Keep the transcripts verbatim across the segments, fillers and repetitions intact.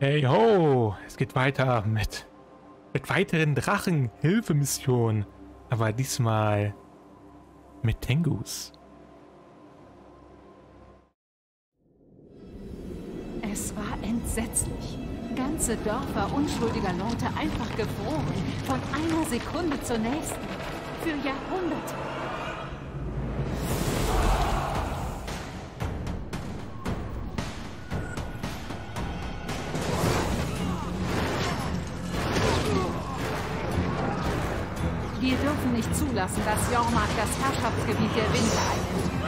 Hey ho, es geht weiter mit, mit weiteren Drachenhilfemissionen, aber diesmal mit Tengus. Es war entsetzlich. Ganze Dörfer unschuldiger Leute einfach gefroren, von einer Sekunde zur nächsten, für Jahrhunderte. Wir dürfen nicht zulassen, dass Jormag das Herrschaftsgebiet der Winde einnimmt.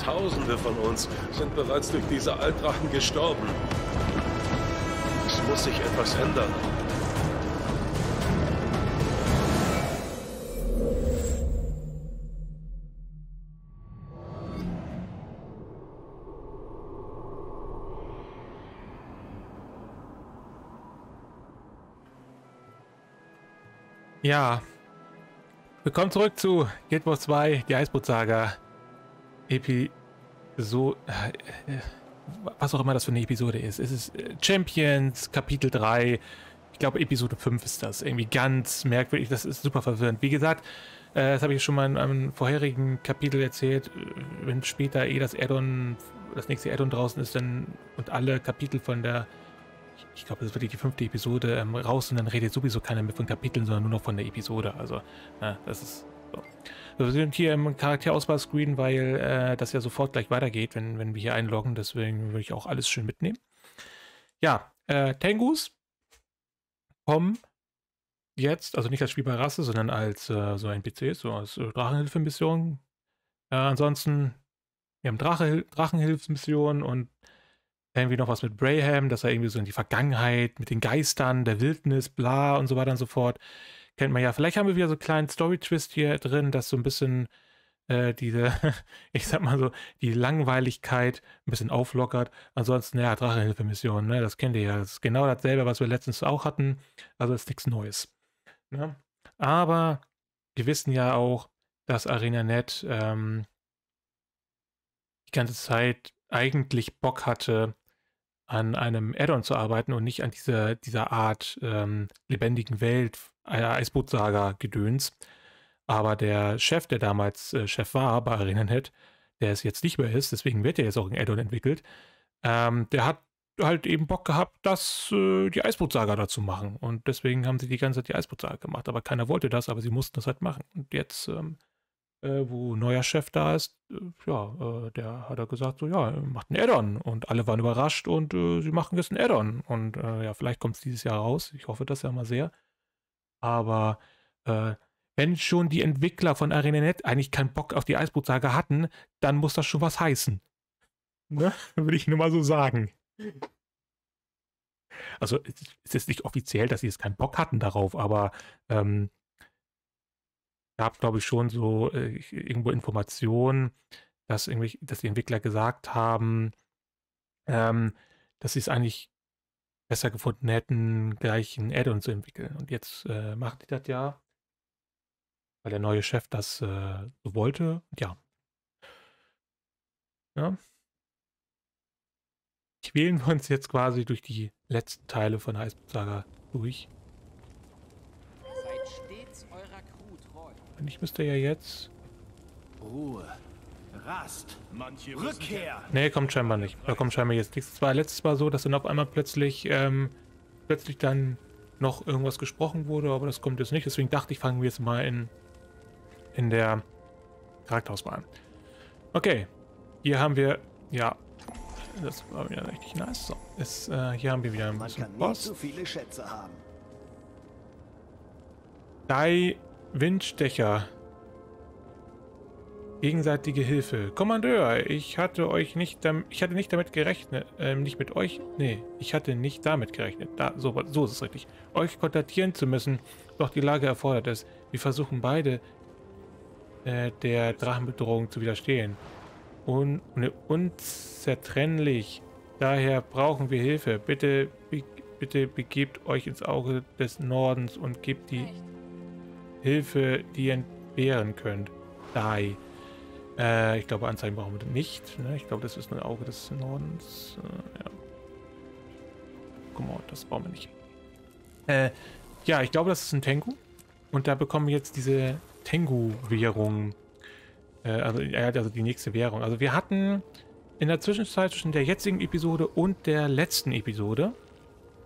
Tausende von uns sind bereits durch diese Altdrachen gestorben. Es muss sich etwas ändern. Ja. Willkommen zurück zu Guild Wars zwei, die Eisbrutsaga. Epi... so, äh, was auch immer das für eine Episode ist. Es ist Champions, Kapitel drei, ich glaube Episode fünf ist das. Irgendwie ganz merkwürdig, das ist super verwirrend. Wie gesagt, äh, das habe ich schon mal in einem vorherigen Kapitel erzählt, wenn später eh das Addon, das nächste Addon draußen ist, dann und alle Kapitel von der, ich, ich glaube, das ist wirklich die fünfte Episode, ähm, raus und dann redet sowieso keiner mehr von Kapiteln, sondern nur noch von der Episode. Also, na, das ist... Wir sind hier im Charakterauswahl-Screen, weil äh, das ja sofort gleich weitergeht, wenn, wenn wir hier einloggen. Deswegen würde ich auch alles schön mitnehmen. Ja, äh, Tengus kommen jetzt, also nicht als spielbare Rasse, sondern als äh, so N P Cs, so als äh, Drachenhilfemission. Äh, ansonsten, wir haben Drache, Drachenhilfsmission und irgendwie noch was mit Braham, dass er irgendwie so in die Vergangenheit mit den Geistern, der Wildnis, bla und so weiter und so fort. Kennt man ja. Vielleicht haben wir wieder so einen kleinen Story-Twist hier drin, dass so ein bisschen äh, diese, ich sag mal so, die Langweiligkeit ein bisschen auflockert. Ansonsten, ja, Drachenhilfe-Mission, ne? Das kennt ihr ja. Das ist genau dasselbe, was wir letztens auch hatten. Also ist nichts Neues. Ne? Aber wir wissen ja auch, dass ArenaNet ähm, die ganze Zeit eigentlich Bock hatte, an einem Addon zu arbeiten und nicht an dieser, dieser Art ähm, lebendigen Welt, Eisbrutsaga-Gedöns. Aber der Chef, der damals äh, Chef war bei ArenaNet, der es jetzt nicht mehr ist, deswegen wird er jetzt auch in Addon entwickelt, ähm, der hat halt eben Bock gehabt, dass äh, die Eisbrutsaga dazu machen. Und deswegen haben sie die ganze Zeit die Eisbrutsaga gemacht. Aber keiner wollte das, aber sie mussten das halt machen. Und jetzt, ähm, äh, wo neuer Chef da ist, äh, ja, äh, der hat er gesagt, so, ja, macht ein Addon. Und alle waren überrascht und äh, sie machen jetzt ein Addon. Und äh, ja, vielleicht kommt es dieses Jahr raus. Ich hoffe das ja mal sehr. Aber äh, wenn schon die Entwickler von ArenaNet eigentlich keinen Bock auf die Eisbrutsaga hatten, dann muss das schon was heißen. Ne? Würde ich nur mal so sagen. Also es ist nicht offiziell, dass sie jetzt keinen Bock hatten darauf, aber ähm, gab, glaube ich, schon so äh, irgendwo Informationen, dass, irgendwie, dass die Entwickler gesagt haben, ähm, dass sie es eigentlich besser gefunden hätten, gleich ein Addon zu entwickeln. Und jetzt äh, macht die das ja, weil der neue Chef das äh, so wollte. Ja. Ja. Quälen wir uns jetzt quasi durch die letzten Teile von Eisbrutsaga durch. Seid stets eurer Crew treu. Und ich müsste ja jetzt... Ruhe. Rast. Manche Rückkehr. Nee, kommt scheinbar nicht. Da kommt scheinbar jetzt nichts. Es war letztes Mal so, dass dann auf einmal plötzlich ähm, plötzlich dann noch irgendwas gesprochen wurde, aber das kommt jetzt nicht. Deswegen dachte ich, fangen wir jetzt mal in, in der Charakterauswahl an. Okay. Hier haben wir, ja, das war wieder richtig nice. So, ist, äh, hier haben wir wieder ein bisschen Boss. Man kann nicht so viele Schätze haben. Drei Windstecher. Gegenseitige Hilfe. Kommandeur, ich hatte euch nicht damit, ich hatte nicht damit gerechnet, ähm, nicht mit euch, nee, ich hatte nicht damit gerechnet, da, so, so ist es richtig, euch kontaktieren zu müssen, doch die Lage erfordert es. Wir versuchen beide, äh, der Drachenbedrohung zu widerstehen. Un, un, unzertrennlich, daher brauchen wir Hilfe. Bitte, be, bitte begebt euch ins Auge des Nordens und gebt die Hilfe, die ihr entbehren könnt. Dai. Äh, ich glaube, Anzeigen brauchen wir nicht. Ne? Ich glaube, das ist ein Auge des Nordens. Äh, ja. Guck mal, das brauchen wir nicht. Äh, ja, ich glaube, das ist ein Tengu. Und da bekommen wir jetzt diese Tengu-Währung. Äh, also, also die nächste Währung. Also wir hatten in der Zwischenzeit zwischen der jetzigen Episode und der letzten Episode,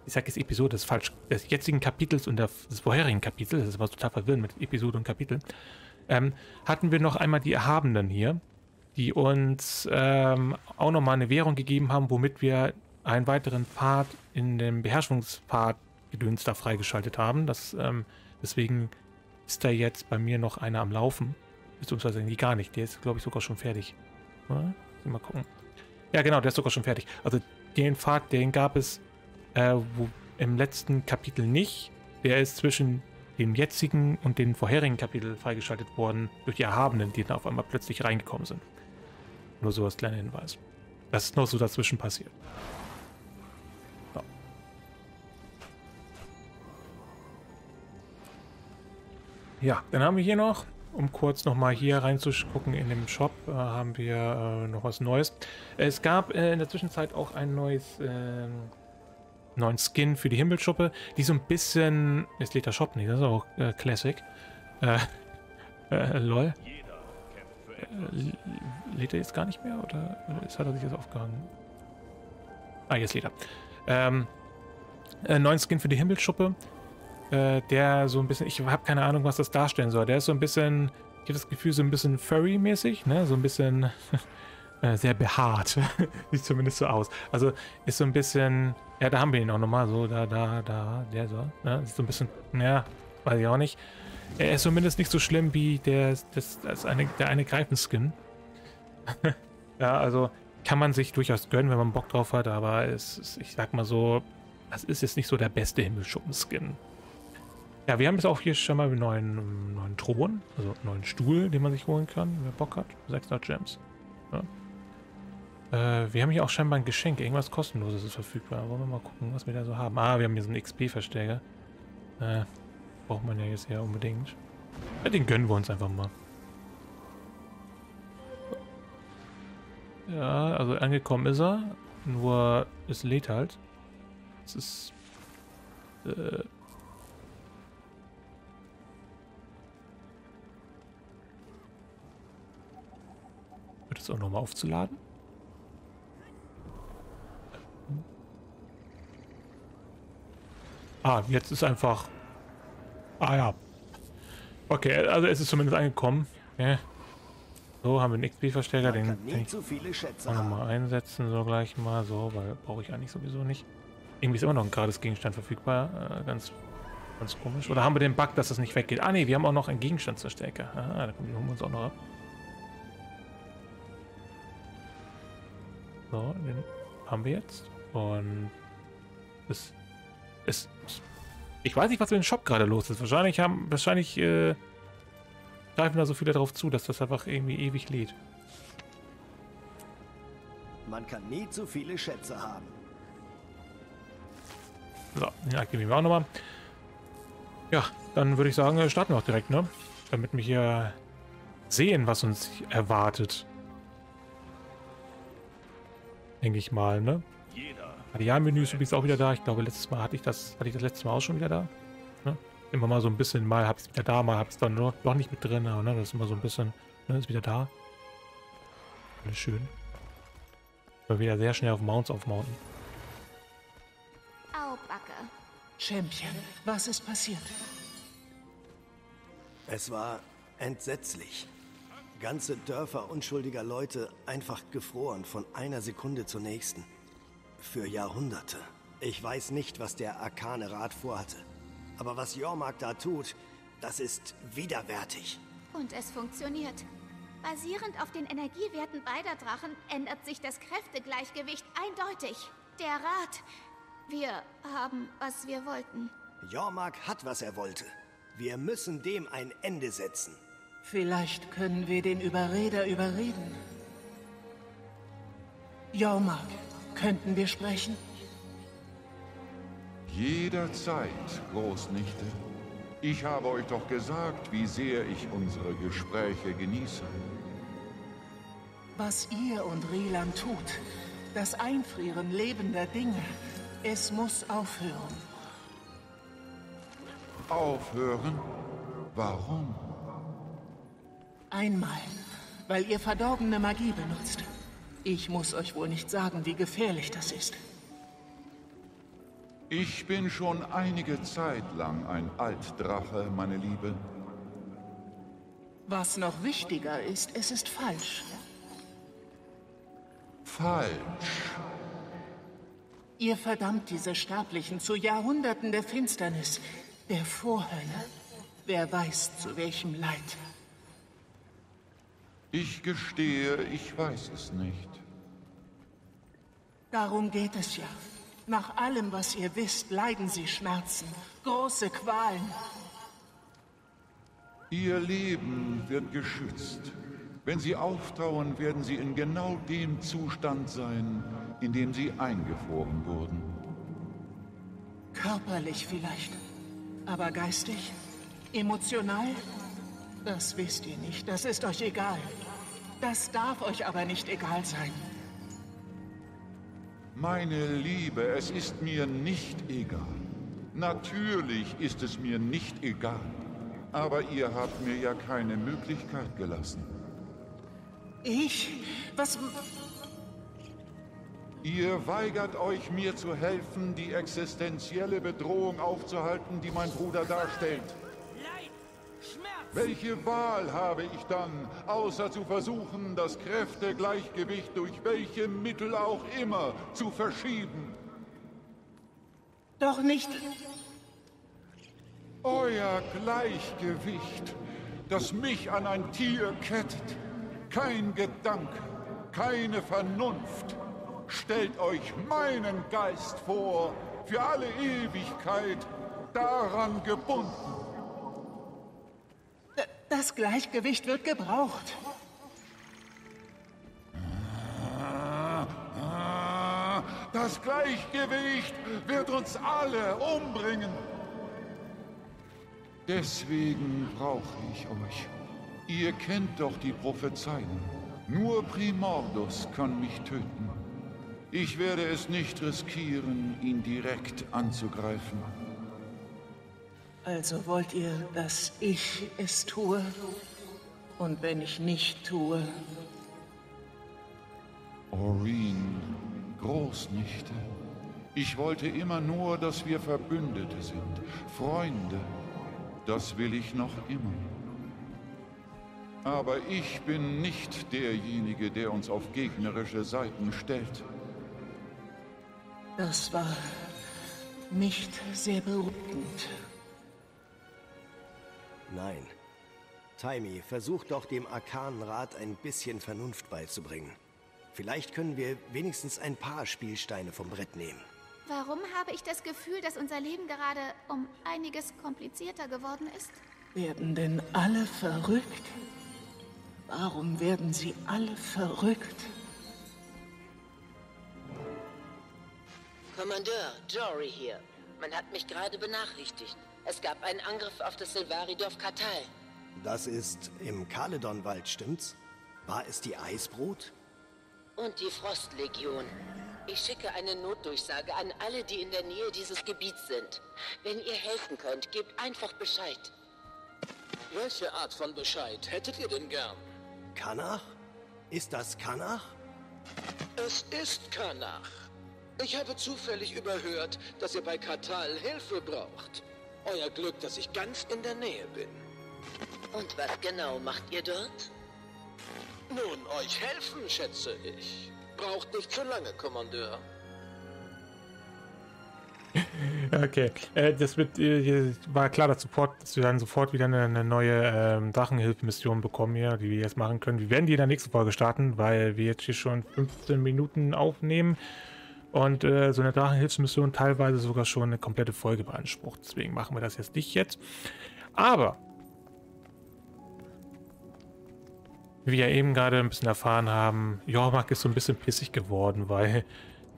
ich sage jetzt Episode, das ist falsch, des jetzigen Kapitels und des vorherigen Kapitels, das ist immer total verwirrend mit Episode und Kapitel, Ähm, hatten wir noch einmal die Erhabenen hier, die uns ähm, auch nochmal eine Währung gegeben haben, womit wir einen weiteren Pfad in dem Beherrschungspfad gedöns da freigeschaltet haben. Das, ähm, deswegen ist da jetzt bei mir noch einer am Laufen. Beziehungsweise nee, gar nicht. Der ist, glaube ich, sogar schon fertig. Oder? Mal gucken. Ja, genau, der ist sogar schon fertig. Also den Pfad, den gab es äh, wo, im letzten Kapitel nicht. Der ist zwischen dem jetzigen und den vorherigen Kapitel freigeschaltet worden durch die Erhabenen, die dann auf einmal plötzlich reingekommen sind. Nur so als kleiner Hinweis. Das ist noch so dazwischen passiert. So. Ja, dann haben wir hier noch, um kurz nochmal hier reinzugucken in dem Shop, äh, haben wir äh, noch was Neues. Es gab äh, in der Zwischenzeit auch ein neues... Äh, neuen Skin für die Himmelschuppe, die so ein bisschen, jetzt lädt der Shop nicht, das ist auch äh, Classic, äh, äh, lol, äh, lädt er jetzt gar nicht mehr, oder, oder hat er sich jetzt aufgehangen? Ah, jetzt lädt er. Ähm, äh, neuen Skin für die Himmelschuppe, äh, der so ein bisschen, ich habe keine Ahnung, was das darstellen soll, der ist so ein bisschen, ich habe das Gefühl, so ein bisschen furry-mäßig, ne, so ein bisschen äh, sehr behaart, sieht zumindest so aus, also ist so ein bisschen... Ja, da haben wir ihn auch nochmal, so, da, da, da, der so, ne, ist so ein bisschen, ja, weiß ich auch nicht. Er ist zumindest nicht so schlimm wie der, das, das eine, der eine Greifenskin. Ja, also kann man sich durchaus gönnen, wenn man Bock drauf hat, aber es ist, ich sag mal so, das ist jetzt nicht so der beste Himmelschuppen-Skin. Ja, wir haben jetzt auch hier schon mal einen neuen, neuen Thron, also einen neuen Stuhl, den man sich holen kann, wer Bock hat, sechshundert Gems. Ja. Äh, wir haben hier auch scheinbar ein Geschenk. Irgendwas Kostenloses ist verfügbar. Wollen wir mal gucken, was wir da so haben. Ah, wir haben hier so einen X P-Verstärker. Äh, braucht man ja jetzt ja unbedingt. Ja, den gönnen wir uns einfach mal. Ja, also angekommen ist er. Nur, es lädt halt. Es ist... Äh... Wird es auch nochmal aufzuladen? Ah, jetzt ist einfach... Ah ja. Okay, also es ist zumindest angekommen. Okay. So, haben wir einen X P-Verstärker, den kann ich auch nochmal einsetzen, so gleich mal. So, weil brauche ich eigentlich sowieso nicht. Irgendwie ist immer noch ein gratis Gegenstand verfügbar. Äh, ganz, ganz komisch. Oder haben wir den Bug, dass das nicht weggeht? Ah ne, wir haben auch noch einen Gegenstandsverstärker. Ah, da holen wir uns auch noch ab. So, den haben wir jetzt. Und... das Ist, ich weiß nicht, was mit dem Shop gerade los ist. Wahrscheinlich haben, wahrscheinlich äh, greifen da so viele darauf zu, dass das einfach irgendwie ewig lädt. Man kann nie zu viele Schätze haben. So, den aktivieren wir auch nochmal. Ja, dann würde ich sagen, starten wir auch direkt, ne? Damit wir hier sehen, was uns erwartet. Denke ich mal, ne? Jeder. Radialmenü ist übrigens auch wieder da. Ich glaube, letztes Mal hatte ich das, hatte ich das letzte Mal auch schon wieder da. Ne? Immer mal so ein bisschen, mal habe ich es wieder da, mal habe ich es dann noch, noch nicht mit drin. Aber, ne? Das ist immer so ein bisschen, ne? Ist wieder da. Alles schön. Weil wir wieder sehr schnell auf Mounts aufmounten. Au, Backe. Champion, was ist passiert? Es war entsetzlich. Ganze Dörfer unschuldiger Leute einfach gefroren von einer Sekunde zur nächsten. Für Jahrhunderte. Ich weiß nicht, was der Arkane Rat vorhatte. Aber was Jormag da tut, Das ist widerwärtig. Und es funktioniert. Basierend auf den Energiewerten beider Drachen ändert sich das Kräftegleichgewicht eindeutig. Der Rat. Wir haben, was wir wollten. Jormag hat, was er wollte. Wir müssen dem ein Ende setzen. Vielleicht können wir den Überreder überreden. Jormag, könnten wir sprechen? Jederzeit, Großnichte. Ich habe euch doch gesagt, wie sehr ich unsere Gespräche genieße. Was ihr und Rieland tut, das Einfrieren lebender Dinge, es muss aufhören. Aufhören? Warum? Einmal, weil ihr verdorbene Magie benutzt. Ich muss euch wohl nicht sagen, wie gefährlich das ist. Ich bin schon einige Zeit lang ein Altdrache, meine Liebe. Was noch wichtiger ist, es ist falsch. Falsch. Ihr verdammt diese Sterblichen zu Jahrhunderten der Finsternis, der Vorhölle. Wer weiß, zu welchem Leid. Ich gestehe, ich weiß es nicht. Darum geht es ja. Nach allem, was ihr wisst, leiden sie Schmerzen, große Qualen. Ihr Leben wird geschützt. Wenn sie auftauen, werden sie in genau dem Zustand sein, in dem sie eingefroren wurden. Körperlich vielleicht, aber geistig, emotional, das wisst ihr nicht, das ist euch egal. Das darf euch aber nicht egal sein. Meine Liebe, es ist mir nicht egal. Natürlich ist es mir nicht egal. Aber ihr habt mir ja keine Möglichkeit gelassen. Ich? Was? Ihr weigert euch, mir zu helfen, die existenzielle Bedrohung aufzuhalten, die mein Bruder darstellt. Leid, Schmerz. Welche Wahl habe ich dann, außer zu versuchen, das Kräftegleichgewicht durch welche Mittel auch immer zu verschieben? Doch nicht... Euer Gleichgewicht, das mich an ein Tier kettet. Kein Gedanke, keine Vernunft. Stellt euch meinen Geist vor, für alle Ewigkeit daran gebunden. Das Gleichgewicht wird gebraucht. Das Gleichgewicht wird uns alle umbringen. Deswegen brauche ich euch. Ihr kennt doch die Prophezeiung. Nur Primordus kann mich töten. Ich werde es nicht riskieren, ihn direkt anzugreifen. Also wollt ihr, dass ich es tue? Und wenn ich nicht tue? Orin, Großnichte, ich wollte immer nur, dass wir Verbündete sind, Freunde. Das will ich noch immer. Aber ich bin nicht derjenige, der uns auf gegnerische Seiten stellt. Das war nicht sehr beruhigend. Nein. Taimi, versuch doch dem arkanen Rat ein bisschen Vernunft beizubringen. Vielleicht können wir wenigstens ein paar Spielsteine vom Brett nehmen. Warum habe ich das Gefühl, dass unser Leben gerade um einiges komplizierter geworden ist? Werden denn alle verrückt? Warum werden sie alle verrückt? Kommandeur, Jory hier. Man hat mich gerade benachrichtigt. Es gab einen Angriff auf das Silvaridorf Katal. Das ist im Kaledon-Wald, stimmt's? War es die Eisbrut? Und die Frostlegion. Ich schicke eine Notdurchsage an alle, die in der Nähe dieses Gebiets sind. Wenn ihr helfen könnt, gebt einfach Bescheid. Welche Art von Bescheid hättet ihr denn gern? Kanach? Ist das Kanach? Es ist Kanach. Ich habe zufällig überhört, dass ihr bei Katal Hilfe braucht. Euer Glück, dass ich ganz in der Nähe bin. Und was genau macht ihr dort? Nun, euch helfen, schätze ich. Braucht nicht zu lange, Kommandeur. Okay, äh, das wird, äh, war klar, dass, sofort, dass wir dann sofort wieder eine, eine neue ähm, Drachenhilfemission bekommen hier, die wir jetzt machen können. Wir werden die in der nächsten Folge starten, weil wir jetzt hier schon fünfzehn Minuten aufnehmen und äh, so eine Drachenhilfemission teilweise sogar schon eine komplette Folge beansprucht. Deswegen machen wir das jetzt nicht jetzt. Aber wie wir eben gerade ein bisschen erfahren haben, Jormag ist so ein bisschen pissig geworden, weil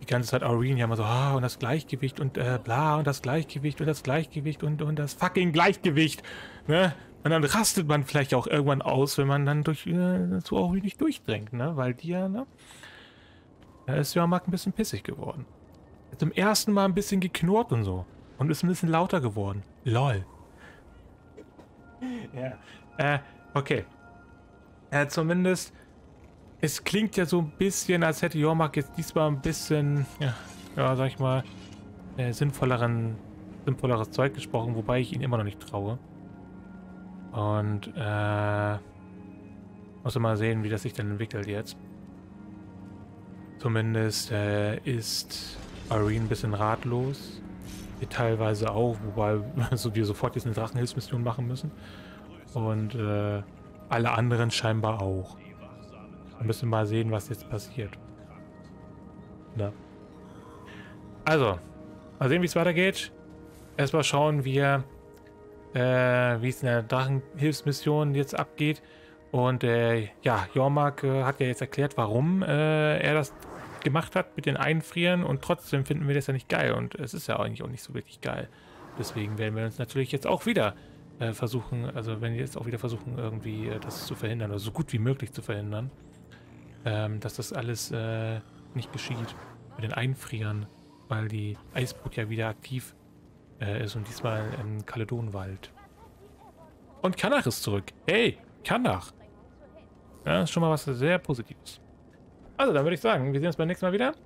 die ganze Zeit Aurene ja immer so, ah, und das Gleichgewicht und äh, bla, und das Gleichgewicht und das Gleichgewicht und, und das fucking Gleichgewicht. Ne? Und dann rastet man vielleicht auch irgendwann aus, wenn man dann durch äh, zu Aurene nicht durchdringt, ne? Weil die ja, ne? Da ist Jormag ein bisschen pissig geworden. Hat zum ersten Mal ein bisschen geknurrt und so. Und ist ein bisschen lauter geworden. Lol. Ja. Äh, okay. Äh, zumindest. Es klingt ja so ein bisschen, als hätte Jormag jetzt diesmal ein bisschen, ja, ja sag ich mal, äh, sinnvolleren, sinnvolleres Zeug gesprochen, wobei ich ihn immer noch nicht traue. Und, äh, muss mal sehen, wie das sich dann entwickelt jetzt. Zumindest äh, ist Aurene ein bisschen ratlos. Wir teilweise auch, wobei also wir sofort jetzt eine Drachenhilfsmission machen müssen. Und äh, alle anderen scheinbar auch. Wir müssen mal sehen, was jetzt passiert. Ja. Also, mal sehen, wie es weitergeht. Erstmal schauen wir, äh, wie es in der Drachenhilfsmission jetzt abgeht. Und äh, ja, Jormag äh, hat ja jetzt erklärt, warum äh, er das gemacht hat mit den Einfrieren. Und trotzdem finden wir das ja nicht geil. Und es ist ja eigentlich auch nicht so wirklich geil. Deswegen werden wir uns natürlich jetzt auch wieder äh, versuchen, also wenn wir jetzt auch wieder versuchen, irgendwie äh, das zu verhindern oder so gut wie möglich zu verhindern. Ähm, dass das alles äh, nicht geschieht mit den Einfrieren, weil die Eisbrut ja wieder aktiv äh, ist und diesmal im Kaledon-Wald. Und Kanach ist zurück. Hey, Kanach! Ja, das ist schon mal was sehr Positives. Also, dann würde ich sagen, wir sehen uns beim nächsten Mal wieder.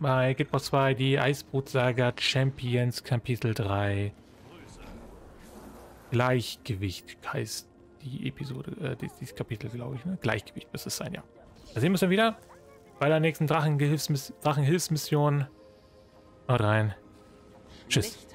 Bei Guild Wars zwei, die Eisbrutsaga Champions Kapitel drei. Gleichgewicht heißt die Episode, äh, dieses Kapitel, glaube ich, ne? Gleichgewicht müsste es sein, ja. Da sehen wir uns dann wieder bei der nächsten Drachenhilfsmission. Haut rein. Tschüss.